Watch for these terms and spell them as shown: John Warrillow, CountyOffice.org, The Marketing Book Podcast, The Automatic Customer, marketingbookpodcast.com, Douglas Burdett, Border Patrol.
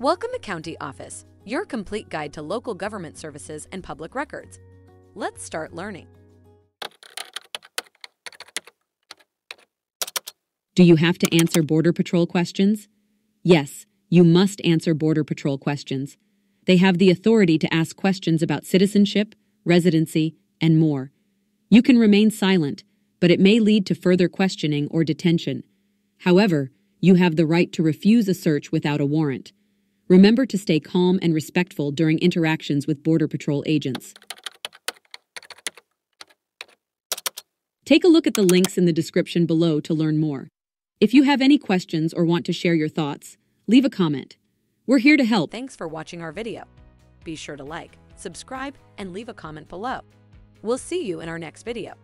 Welcome to County Office, your complete guide to local government services and public records. Let's start learning. Do you have to answer Border Patrol questions? Yes, you must answer Border Patrol questions. They have the authority to ask questions about citizenship, residency, and more. You can remain silent, but it may lead to further questioning or detention. However, you have the right to refuse a search without a warrant. Remember to stay calm and respectful during interactions with Border Patrol agents. Take a look at the links in the description below to learn more. If you have any questions or want to share your thoughts, leave a comment. We're here to help. Thanks for watching our video. Be sure to like, subscribe, and leave a comment below. We'll see you in our next video.